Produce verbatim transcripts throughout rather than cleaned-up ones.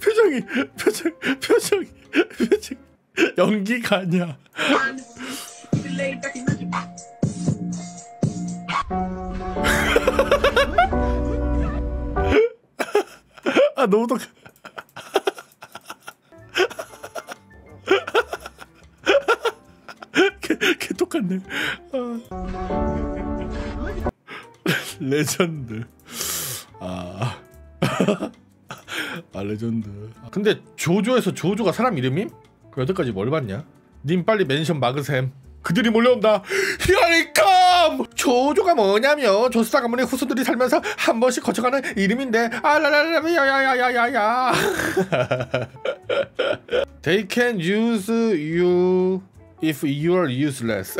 표정이 표정 표정이 표정 연기가 아니야. 아 너무 독. 개 똑같네. 아. 레전드. 아. 아 레전드. 근데 조조에서 조조가 사람 이름임? 그 여태까지 뭘 봤냐? 님 빨리 멘션 막으셈. 그들이 몰려온다. 히어리컴! 조조가 뭐냐며 조수사 가문의 후손들이 살면서 한 번씩 거쳐가는 이름인데 아라라라야야야야야야. They can use you if you are useless.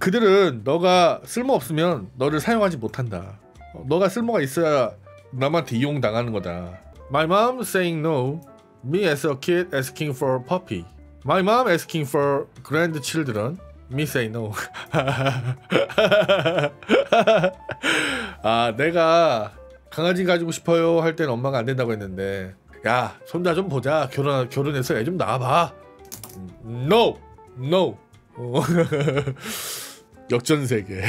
그들은 너가 쓸모 없으면 너를 사용하지 못한다. 너가 쓸모가 있어야 남한테 이용당하는 거다. My mom saying no. Me as a kid asking for puppy. My mom asking for grandchildren. Me say no. 아 내가 강아지 가지고 싶어요 할 때는 엄마가 안 된다고 했는데 야 손자 좀 보자. 결혼, 결혼해서 애 좀 낳아봐. No. No. 역전세계.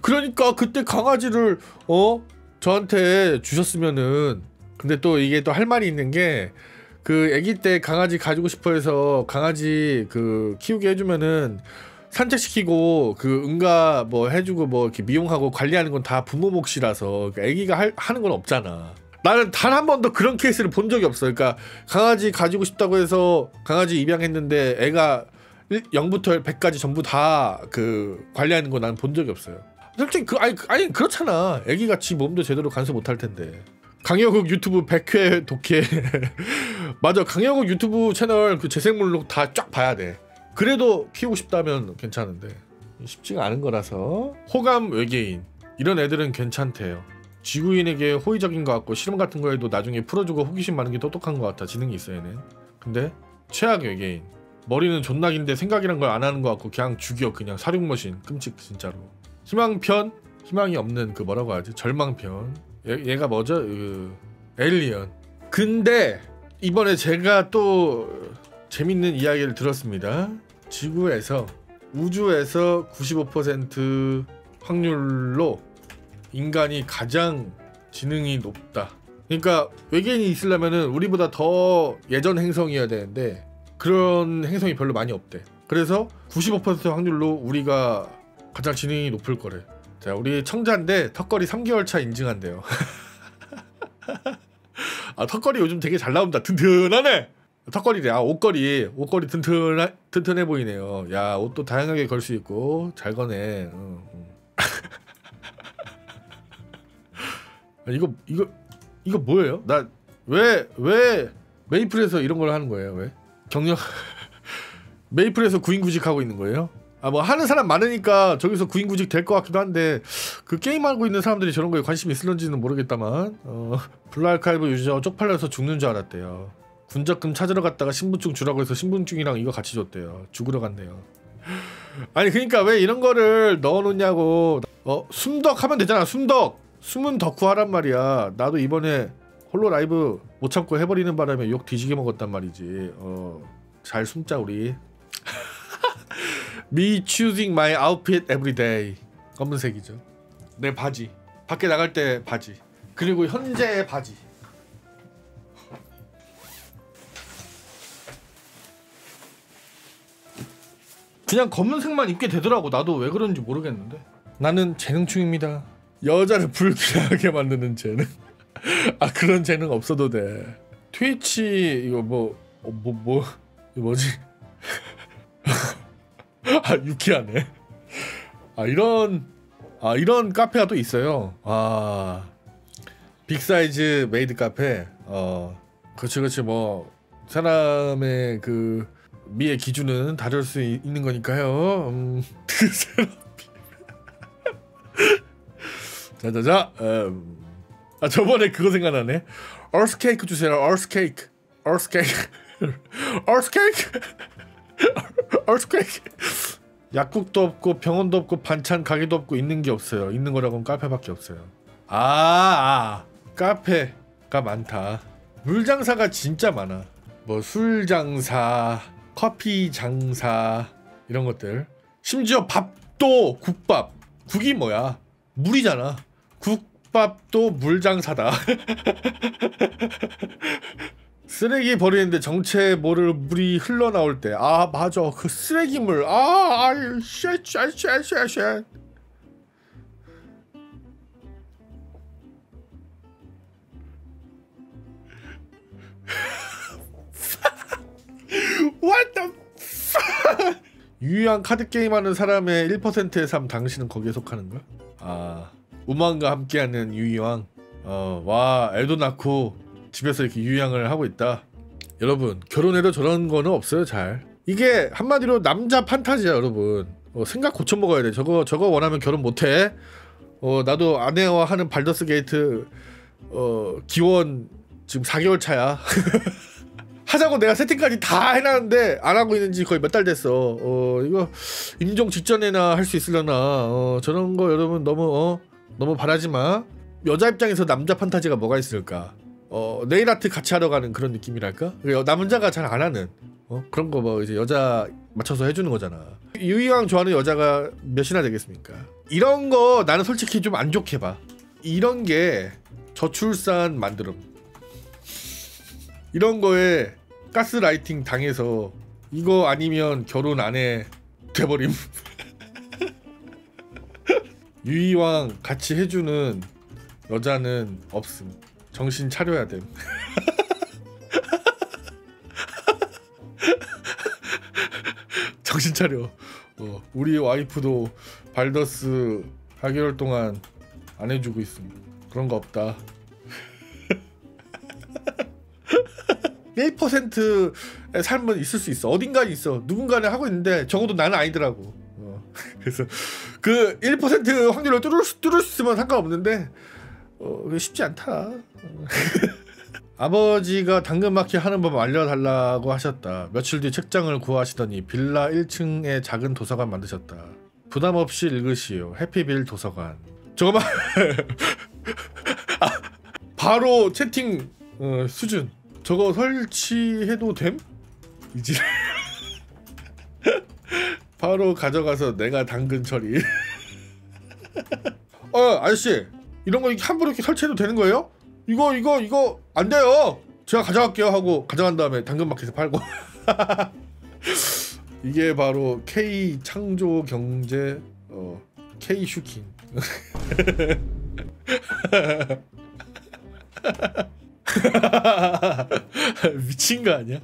그러니까 그때 강아지를 어? 저한테 주셨으면은. 근데 또 이게 또 할 말이 있는 게 그 아기 때 강아지 가지고 싶어 해서 강아지 그 키우게 해주면은 산책시키고 그 응가 뭐 해주고 뭐 이렇게 미용하고 관리하는 건 다 부모 몫이라서 아기가 할, 하는 건 없잖아. 나는 단 한 번도 그런 케이스를 본 적이 없어. 그러니까 강아지 가지고 싶다고 해서 강아지 입양했는데 애가 영부터 백까지 전부 다 그 관리하는 거 난 본 적이 없어요. 솔직히 그 아니, 아니 그렇잖아. 아기가 지 몸도 제대로 간섭 못할 텐데. 강여국 유튜브 백 회 독해. 맞아 강여국 유튜브 채널 그 재생목록 다 쫙 봐야 돼. 그래도 키우고 싶다면 괜찮은데 쉽지가 않은 거라서. 호감 외계인 이런 애들은 괜찮대요. 지구인에게 호의적인 것 같고 실험 같은 거에도 나중에 풀어주고 호기심 많은 게 똑똑한 것 같아. 지능이 있어 얘는. 근데 최악 외계인 머리는 존나긴데 생각이란 걸 안 하는 것 같고 그냥 죽여. 그냥 사륙머신. 끔찍 진짜로. 희망편 희망이 없는 그 뭐라고 하지 절망편. 얘, 얘가 뭐죠? 그, 엘리언. 근데 이번에 제가 또 재밌는 이야기를 들었습니다. 지구에서 우주에서 구십오 퍼센트 확률로 인간이 가장 지능이 높다. 그러니까 외계인이 있으려면은 우리보다 더 예전 행성이어야 되는데 그런 행성이 별로 많이 없대. 그래서 구십오 퍼센트 확률로 우리가 가장 지능이 높을 거래. 자 우리 청자인데 턱걸이 삼 개월 차 인증한대요. 아 턱걸이 요즘 되게 잘 나온다. 튼튼하네. 턱걸이래. 아 옷걸이 옷걸이 튼튼하, 튼튼해 보이네요. 야 옷도 다양하게 걸 수 있고 잘 거네. 응, 응. 아, 이거 이거 이거 뭐예요? 나 왜 왜 메이플에서 이런 걸 하는 거예요? 왜? 경력 메이플에서 구인구직 하고 있는 거예요? 아 뭐 하는 사람 많으니까 저기서 구인구직 될 것 같기도 한데 그 게임하고 있는 사람들이 저런 거에 관심이 있을런지는 모르겠다만 어, 블루아카이브 유저 쪽팔려서 죽는 줄 알았대요. 군적금 찾으러 갔다가 신분증 주라고 해서 신분증이랑 이거 같이 줬대요. 죽으러 갔네요. 아니 그니까 왜 이런 거를 넣어놓냐고. 어? 숨덕 하면 되잖아. 숨덕! 숨은 덕후 하란 말이야. 나도 이번에 홀로 라이브 못 참고 해버리는 바람에 욕 뒤지게 먹었단 말이지. 어, 잘 숨자 우리. Me choosing my outfit every day. 검은색이죠. 내 바지. 밖에 나갈 때 바지. 그리고 현재의 바지. 그냥 검은색만 입게 되더라고. 나도 왜 그런지 모르겠는데. 나는 재능충입니다. 여자를 불쾌하게 만드는 재능. 아 그런 재능 없어도 돼. 트위치 이거 뭐 뭐 뭐 뭐, 뭐, 이거 뭐지? 아 유쾌하네. 아 이런 아 이런 카페가 또 있어요. 아 빅사이즈 메이드 카페. 어 그렇지 그렇지. 뭐 사람의 그 미의 기준은 다를 수 이, 있는 거니까요. 음, 그 사람 자자자. 음, 아 저번에 그거 생각나네. 얼스 케이크 주세요. 얼스 케이크 얼스 케이크 얼스케이크! 얼스케이크! 약국도 없고 병원도 없고 반찬 가게도 없고 있는 게 없어요. 있는 거라고는 카페밖에 없어요. 아, 아 카페가 많다. 물장사가 진짜 많아. 뭐 술장사, 커피장사 이런 것들. 심지어 밥도 국밥. 국이 뭐야? 물이잖아. 국밥도 물장사다. 쓰레기 버리는데 정체 모를 물이 흘러나올 때, 아 맞아 그 쓰레기물, 아 아유 쉣 쉣 쉣 쉣 쉣. What the fuck? 유희왕 카드게임 하는 사람의 일 퍼센트의 삶, 당신은 거기에 속하는 거야? 아, 우망과 함께하는 유희왕. 어, 와 애도 낳고 집에서 이렇게 유양을 하고 있다. 여러분, 결혼해도 저런 거는 없어요. 잘, 이게 한마디로 남자 판타지야 여러분. 어, 생각 고쳐먹어야 돼. 저거 저거 원하면 결혼 못해. 어, 나도 아내와 하는 발더스 게이트 어, 기원 지금 사 개월 차야. 하자고 내가 세팅까지 다 해놨는데 안 하고 있는지 거의 몇 달 됐어. 어, 이거 임종 직전에나 할 수 있으려나. 어, 저런 거 여러분 너무 어, 너무 바라지 마. 여자 입장에서 남자 판타지가 뭐가 있을까? 어, 네일아트 같이 하러 가는 그런 느낌이랄까? 남자가 잘 안 하는 어? 그런 거 뭐 이제 여자 맞춰서 해주는 거잖아. 유희왕 좋아하는 여자가 몇이나 되겠습니까? 이런 거 나는 솔직히 좀 안 좋게 봐. 이런 게 저출산 만드름, 이런 거에 가스라이팅 당해서 이거 아니면 결혼 안 해 돼버림. 유희왕 같이 해주는 여자는 없음. 정신 차려야 됨. 정신 차려. 어, 우리 와이프도 발더스 사 개월 동안 안 해주고 있음. 그런 거 없다. 일 퍼센트의 삶은 있을 수 있어. 어딘가에 있어. 누군가는 하고 있는데 적어도 나는 아니더라고. 어. 그래서 그 일 퍼센트 확률을 뚫을 수, 뚫을 수 있으면 상관없는데 어, 쉽지 않다. 아버지가 당근마켓 하는 법 알려달라고 하셨다. 며칠 뒤 책장을 구하시더니 빌라 일 층에 작은 도서관 만드셨다. 부담 없이 읽으시오. 해피빌 도서관. 잠깐만. 아, 바로 채팅 어, 수준. 저거 설치해도 됨? 이지. 바로 가져가서 내가 당근 처리. 어, 아저씨. 이런 거 함부로 이렇게 설치해도 되는 거예요? 이거 이거 이거 안 돼요. 제가 가져갈게요 하고 가져간 다음에 당근마켓에 팔고. 이게 바로 K 창조 경제 어, K 슈킹. 미친 거 아니야?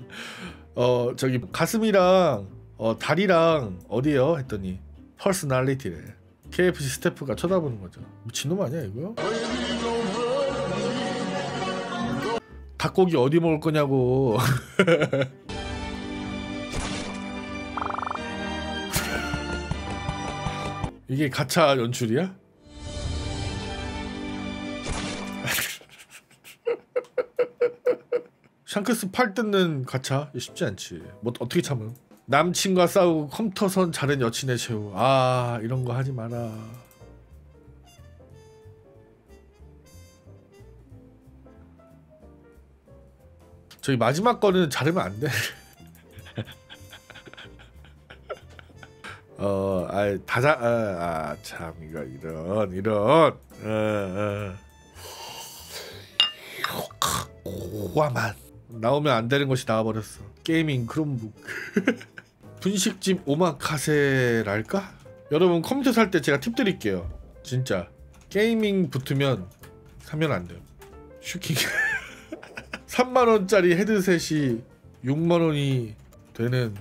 어 저기 가슴이랑 어, 다리랑 어디요? 했더니 퍼스널리티래. 케이에프씨 스태프가 쳐다보는 거죠. 미친놈 아니야 이거? 닭고기 어디 먹을 거냐고. 이게 가차 연출이야? 샹크스 팔 뜯는 가차? 쉽지 않지. 뭐 어떻게 참음? 남친과 싸우고 컴퓨터선 자른 여친의 최후. 아 이런 거 하지 마라. 저기 마지막 거는 자르면 안 돼. 어, 아, 다자, 아, 아, 참 이거 이런 이런. 어, 어. 고아만 나오면 안 되는 것이 나와버렸어. 게이밍 크롬북. 분식집 오마카세랄까? 여러분 컴퓨터 살 때 제가 팁 드릴게요. 진짜 게이밍 붙으면 사면 안 돼요. 슈킹. 삼만 원짜리 헤드셋이 육만 원이 되는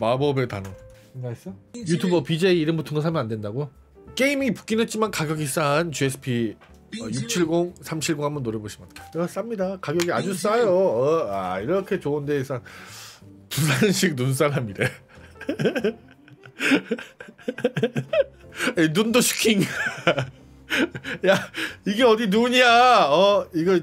마법의 단어. 생각했어? 유튜버 비제이 이름 붙은 거 사면 안 된다고? 게이밍이 붙긴 했지만 가격이 싼 지에스피 어, 육칠공, 삼칠공 한번 노려보시면 돼요. 어, 쌉니다. 가격이 아주 싸요. 어, 아, 이렇게 좋은데 싼 부산식 눈사람이래. 에이, 눈도 슈킹. 야 이게 어디 눈이야. 어 이거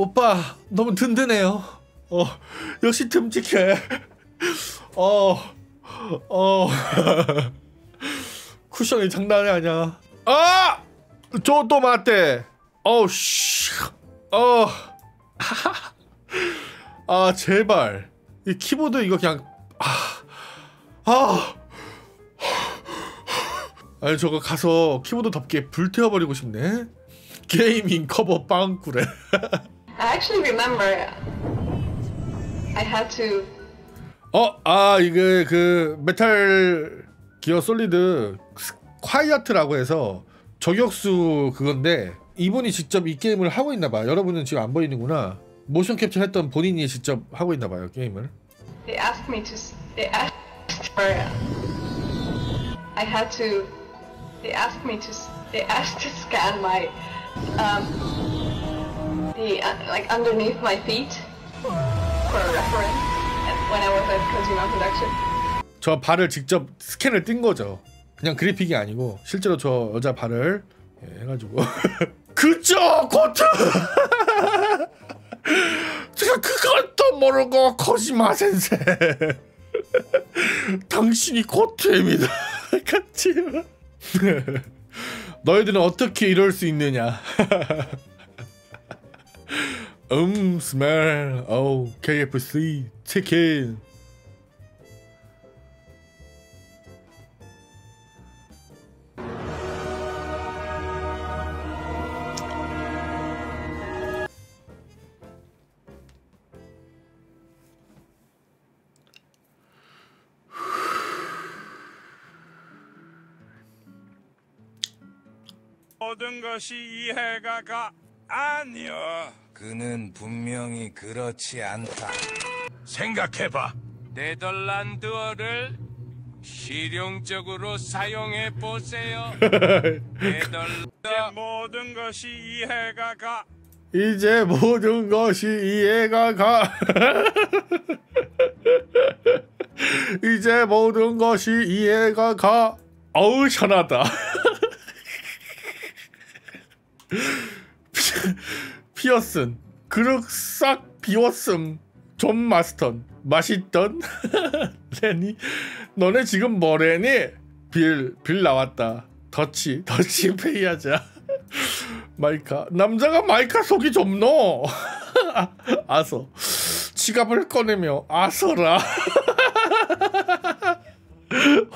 오빠 너무 든든해요. 어 역시 듬직해. 어 어 쿠션이 장난이 아니야. 아! 저도 맞대. 어우 씨. 어. 아 제발 이 키보드 이거 그냥 아. 아. 아니 저거 가서 키보드 덮개 불태워버리고 싶네. 게이밍 커버 빵꾸래. I actually remember I had to. 어, 아 이게 그 메탈 기어 솔리드 콰이어트라고 해서 저격수 그건데 이분이 직접 이 게임을 하고 있나봐. 여러분은 지금 안 보이는구나. 모션 캡처 했던 본인이 직접 하고 있나봐요 게임을. They asked me to. They asked for. I had to. They asked me to. They asked to scan my. Um, the uh, like underneath my feet for a reference when I was at Kojima production. 저 발을 직접 스캔을 띈 거죠. 그냥 그래픽이 아니고 실제로 저 여자 발을 예, 해가지고 그저 고트 제가 그것도 모르고 코지마 센세 당신이 고트입니다. 같이 너희들은 어떻게 이럴 수 있느냐. 음 스멜 어우 케이에프씨 치킨. 모든 것이 이해가가 아니여. 그는 분명히 그렇지 않다. 생각해봐. 네덜란드어를 실용적으로 사용해보세요. 네덜란드 모든 것이 이해가가 이제 모든 것이 이해가가 이제 모든 것이 이해가가 어우 시원하다. 피어슨 그릇 싹 비웠음. 존 마스턴 맛있던. 레니 너네 지금 뭐래니? 빌, 빌 나왔다. 더치 더치 페이하자. 마이카 남자가 마이카 속이 좁노. 아서 지갑을 꺼내며 아서라.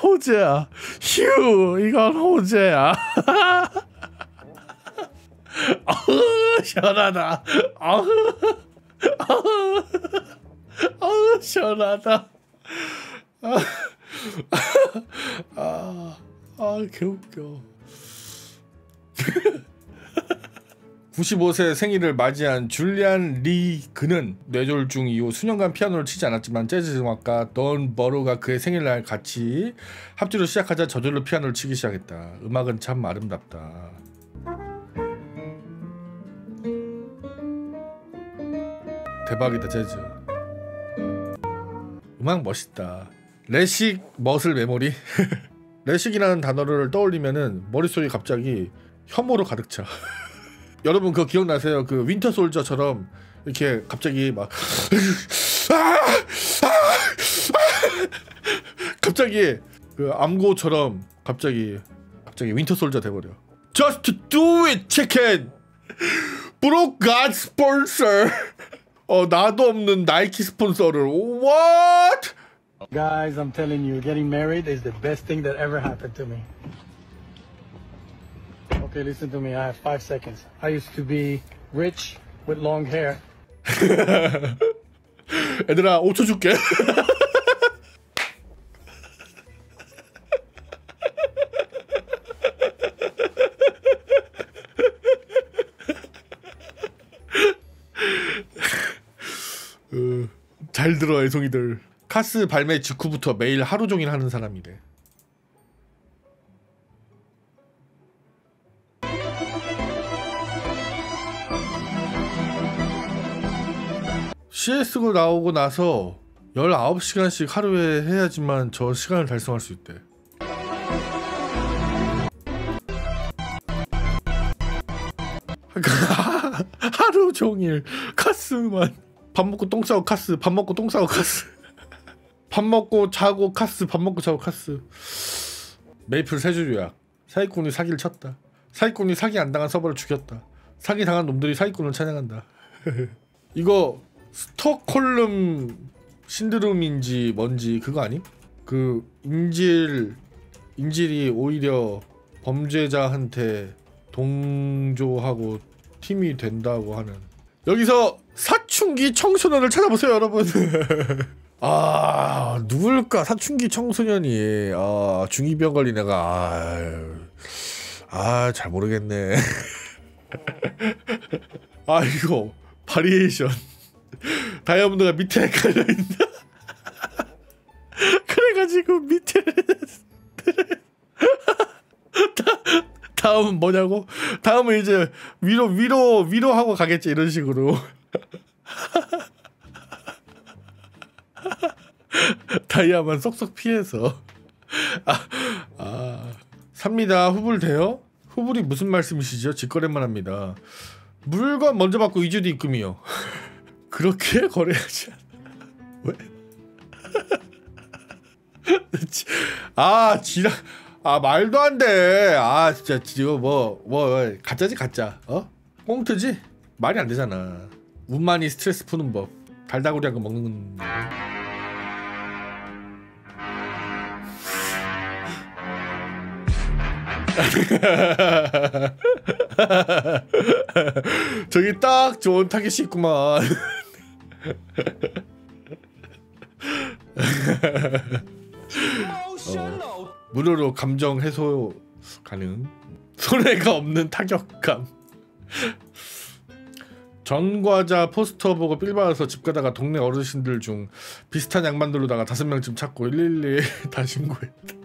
호재야 휴 이건 호재야. 아우 시원하다. 아우 아우 아우 시원하다. 아아 아, 개웃겨. 구십오 세 생일을 맞이한 줄리안 리 그는 뇌졸중 이후 수년간 피아노를 치지 않았지만 재즈 음악가 돈 버로가 그의 생일날 같이 합주를 시작하자 저절로 피아노를 치기 시작했다. 음악은 참 아름답다. 대박이다 재즈. 음악 멋있다. 레식 머슬 메모리. 레식이라는 단어를 떠올리면은 머릿속이 갑자기 혐오로 가득 차. 여러분 그거 기억나세요? 그 윈터 솔저처럼 이렇게 갑자기 막 갑자기 그 암고처럼 갑자기 갑자기 윈터 솔저 돼버려. Just do it, chicken. Bro, God sponsor. 어 나도 없는 나이키 스폰서를. What? Guys, I'm telling you, getting married is the best thing that ever happened to me. Okay, listen to me. I have five seconds. I used to be rich with long hair. 얘들아, 오 초 줄게. 잘 들어 애송이들. 카스 발매 직후부터 매일 하루종일 하는 사람이래. 씨에스고 나오고 나서 열아홉 시간씩 하루에 해야지만 저 시간을 달성할 수 있대. 하루 종일 카스만. 밥 먹고 똥 싸고 카스, 밥 먹고 똥 싸고 카스, 밥 먹고 자고 카스, 밥 먹고 자고 카스. 메이플 세줄 요약. 사기꾼이 사기를 쳤다. 사기꾼이 사기 안 당한 서버를 죽였다. 사기 당한 놈들이 사기꾼을 찬양한다. 이거 스톡홀름 신드롬인지 뭔지 그거 아님? 그 인질, 인질이 오히려 범죄자한테 동조하고 팀이 된다고 하는. 여기서 사춘기 청소년을 찾아보세요 여러분. 아 누굴까 사춘기 청소년이. 아 중이병 걸린 애가. 아 잘 모르겠네. 아 이거 바리에이션. 다이아몬드가 밑에 깔려있나? 그래가지고 밑에를 다, 다음은 뭐냐고? 다음은 이제 위로 위로 위로하고 가겠지 이런 식으로. 다이아만 쏙쏙 피해서. 아, 아 삽니다. 후불 돼요? 후불이 무슨 말씀이시죠? 직거래만 합니다. 물건 먼저 받고 이 주 뒤 입금이요. 그렇게 거래하지 않아. 왜? 아 지랄. 아 말도 안 돼. 아 진짜 이거 뭐 뭐 가짜지 가짜. 어? 꽁트지? 말이 안 되잖아. 운만이 스트레스 푸는 법. 달다구리 한 거 먹는 거. 저기 딱 좋은 타겟이 있구만. 어, 무료로 감정 해소 가능. 손해가 없는 타격감. 전과자 포스터 보고 삘받아서 집 가다가 동네 어르신들 중 비슷한 양반들로다가 다섯 명쯤 찾고 일일이에 다 신고했다.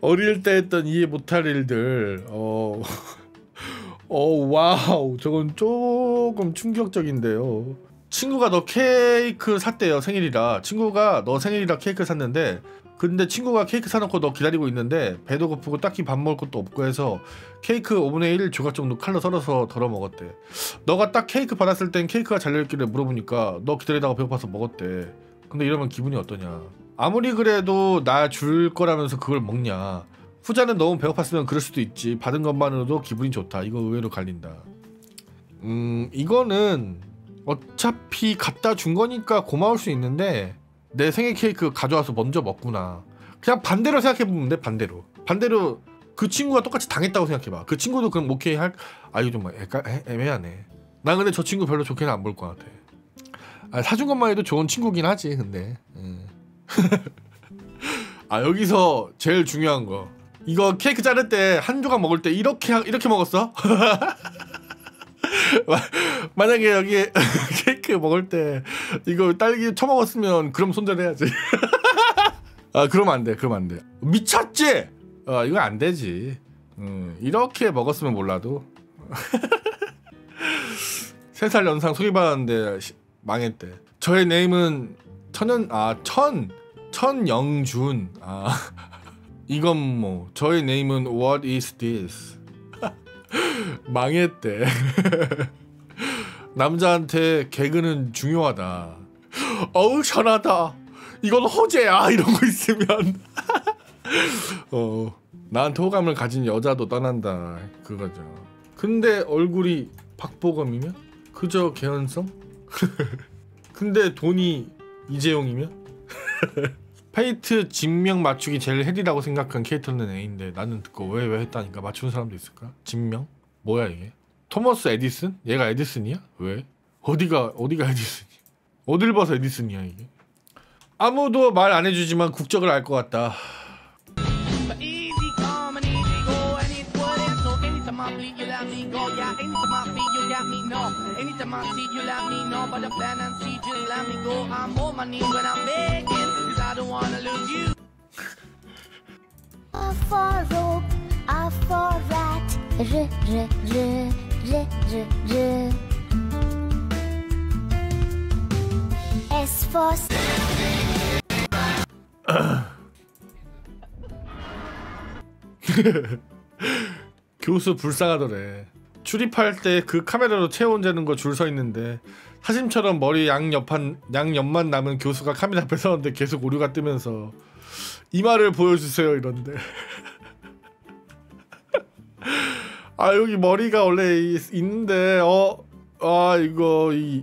어릴 때 했던 이해 못할 일들. 어... 어 와우 저건 조금 충격적인데요. 친구가 너 케이크 샀대요 생일이라. 친구가 너 생일이라 케이크 샀는데 근데 친구가 케이크 사놓고 너 기다리고 있는데 배도 고프고 딱히 밥 먹을 것도 없고 해서 케이크 오분의 일 조각 정도 칼로 썰어서 덜어 먹었대. 너가 딱 케이크 받았을 땐 케이크가 잘려있길래 물어보니까 너 기다리다가 배고파서 먹었대. 근데 이러면 기분이 어떠냐. 아무리 그래도 나 줄 거라면서 그걸 먹냐. 후자는 너무 배고팠으면 그럴 수도 있지. 받은 것만으로도 기분이 좋다. 이거 의외로 갈린다. 음 이거는 어차피 갖다 준 거니까 고마울 수 있는데 내 생일 케이크 가져와서 먼저 먹구나. 그냥 반대로 생각해보면 돼. 반대로 반대로 그 친구가 똑같이 당했다고 생각해봐. 그 친구도 그럼 오케이 할... 아 이거 좀 애까... 애, 애매하네. 난 근데 저 친구 별로 좋게는 안 볼 것 같아. 아, 사준 것만 해도 좋은 친구긴 하지 근데. 음. 아 여기서 제일 중요한 거 이거 케이크 자를 때 한 조각 먹을 때 이렇게 이렇게 먹었어? 만약에 여기 케이크 먹을 때 이거 딸기 처먹었으면 그럼 손절해야지. 아 그러면 안 돼. 그러면 안 돼. 미쳤지? 아 이거 안 되지. 음, 이렇게 먹었으면 몰라도. 세 살 연상 소개받았는데 시, 망했대. 저의 네임은 천연 아 천 천영준. 아 이건 뭐 저의 네임은 What is this? 망했대. 남자한테 개그는 중요하다. 어우 전하다. 이건 허재야 이런 거 있으면. 어 나한테 호감을 가진 여자도 떠난다 그거죠. 근데 얼굴이 박보검이면? 그저 개연성? 근데 돈이 이재용이면? 페이트 진명 맞추기 제일 헬이라고 생각한 캐릭터는 A인데 나는 듣고 왜 왜 했다니까. 맞추는 사람도 있을까? 진명? 뭐야 이게? 토머스 에디슨? 얘가 에디슨이야? 왜? 어디가 어디가 에디슨이야? 어딜 봐서 에디슨이야 이게? 아무도 말 안 해주지만 국적을 알 것 같다. 교수 불쌍하더래. 출입할 때 그 카메라로 체온 재는 거 줄 서 있는데 사진처럼 머리 양옆한 양옆만 남은 교수가 카메라 앞에 서는데 계속 오류가 뜨면서 이마를 보여주세요 이런데. 아 여기 머리가 원래 있는데 어 아 이거 이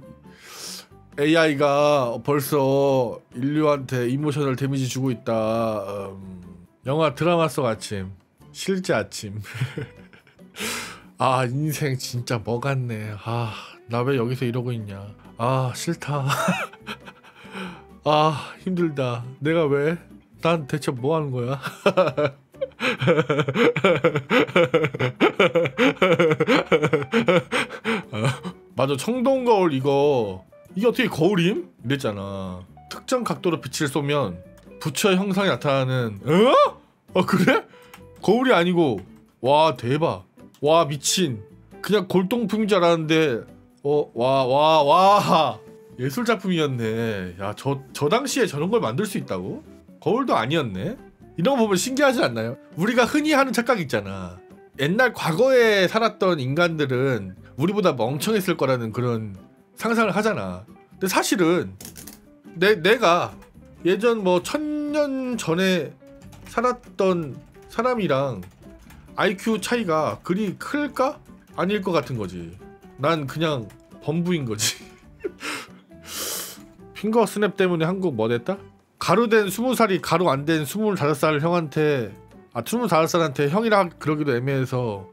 에이아이가 벌써 인류한테 이모셔널 데미지 주고 있다. 음, 영화 드라마 속 아침 실제 아침. 아 인생 진짜 뭐 같네. 아 나 왜 여기서 이러고 있냐. 아 싫다. 아 힘들다. 내가 왜? 난 대체 뭐 하는 거야? 아, 맞아 청동 거울 이거 이게 어떻게 거울임? 이랬잖아. 특정 각도로 빛을 쏘면 부처의 형상이 나타나는. 어? 어 그래? 거울이 아니고. 와 대박. 와 미친. 그냥 골동품인 줄 알았는데 어 와 와 와 예술 작품이었네. 야 저 저 당시에 저런 걸 만들 수 있다고? 거울도 아니었네. 이런 거 보면 신기하지 않나요? 우리가 흔히 하는 착각 있잖아. 옛날 과거에 살았던 인간들은 우리보다 멍청했을 거라는 그런 상상을 하잖아. 근데 사실은 내 내가 예전 뭐 천년 전에 살았던 사람이랑 아이큐 차이가 그리 클까? 아닐 것 같은 거지. 난 그냥 범부인 거지. 핑거 스냅 때문에 한국 뭐 됐다? 가루된 스무 살이 가루 안 된 스물다섯 살 형한테 아 스물다섯 살한테 형이라 그러기도 애매해서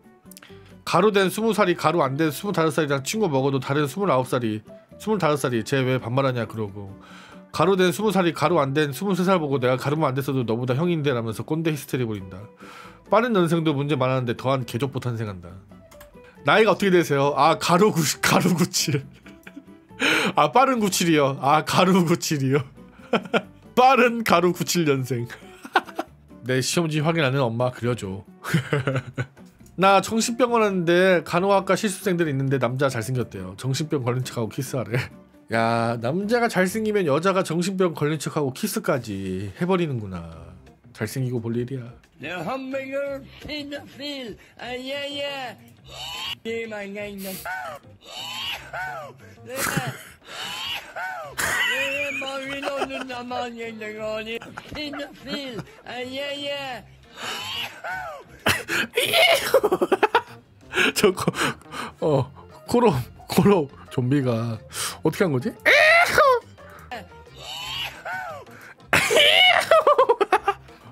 가루된 스무 살이 가루 안 된 스물다섯 살이랑 친구 먹어도 다른 스물아홉 살이 스물다섯 살이 쟤 왜 반말하냐 그러고 가루된 스무 살이 가루 안 된 스물세 살 보고 내가 가루만 안 됐어도 너보다 형인데 라면서 꼰대 히스테리 부린다. 빠른 연생도 문제 많았는데 더한 개족보 탄생한다. 나이가 어떻게 되세요? 아 가루 구 가루 구칠. 아 빠른 구칠이요. 아 가루 구칠이요. 빠른 가루 구칠 년생. 내 시험지 확인하는 엄마 그려줘. 나 정신병 걸렸는데 간호학과 실습생들이 있는데 남자 잘생겼대요. 정신병 걸린 척하고 키스하래. 야 남자가 잘생기면 여자가 정신병 걸린 척하고 키스까지 해버리는구나. 잘생기고 볼 일이야. 저 코, 어, 코로, 코로 좀비가 어떻게 한 거지?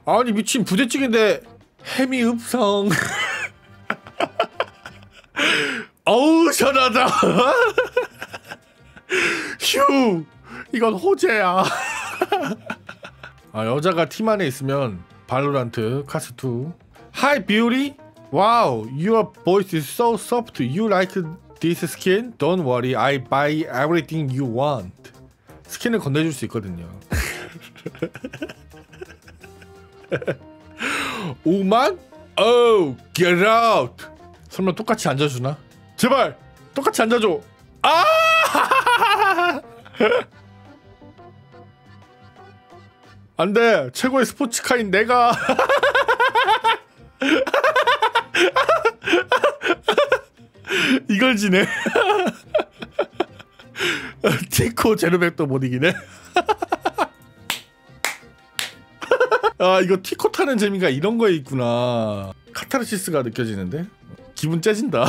아니 미친 부대찌개인데 햄이 흡성. 어우 시원하다. 휴 이건 호재야. 아 여자가 팀 안에 있으면 발로란트 카스투. Hi beauty. Wow, your voice is so soft. You like this skin? Don't worry, I buy everything you want. 스킨을 건네줄 수 있거든요. 오만? Oh, get out. 설마 똑같이 앉아주나? 제발 똑같이 앉아줘. 아! 안돼 최고의 스포츠카인 내가. 이걸 지네. 티코 제로백도 못 이기네. 아 이거 티코 타는 재미가 이런 거에 있구나. 카타르시스가 느껴지는데? 기분 째진다.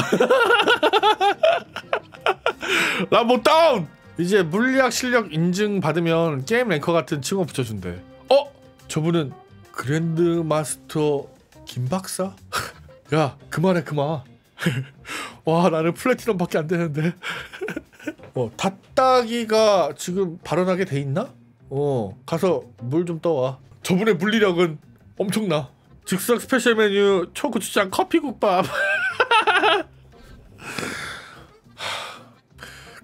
라보 다운! 이제 물리학 실력 인증 받으면 게임 랭커 같은 칭호 붙여준대. 어? 저분은 그랜드 마스터 김 박사? 야 그만해 그만. 와 나는 플래티넘밖에 안 되는데. 어 다따기가 지금 발언하게 돼 있나? 어 가서 물 좀 떠와. 저분의 물리력은 엄청나. 즉석 스페셜 메뉴 초고추장 커피국밥.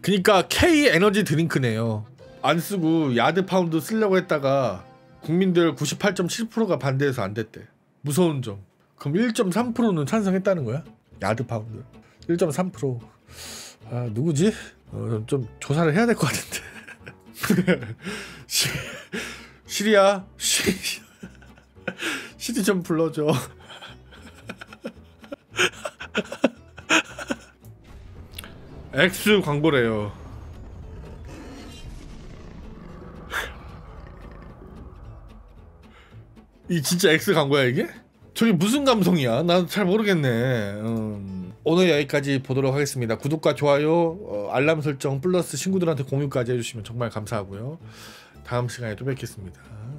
그니까 K 에너지 드링크네요. 안 쓰고 야드 파운드 쓰려고 했다가 국민들 구십팔 점 칠 퍼센트가 반대해서 안 됐대. 무서운 점. 그럼 일 점 삼 퍼센트는 찬성했다는 거야? 야드 파운드. 일 점 삼 퍼센트. 아 누구지? 어, 좀 조사를 해야 될 것 같은데. 시, 시리야. 시, 시리 좀 불러줘. 엑스 광고래요. 이 진짜 엑스 광고야 이게? 저게 무슨 감성이야? 난 잘 모르겠네. 음. 오늘 여기까지 보도록 하겠습니다. 구독과 좋아요, 어, 알람 설정 플러스 친구들한테 공유까지 해주시면 정말 감사하고요. 다음 시간에 또 뵙겠습니다.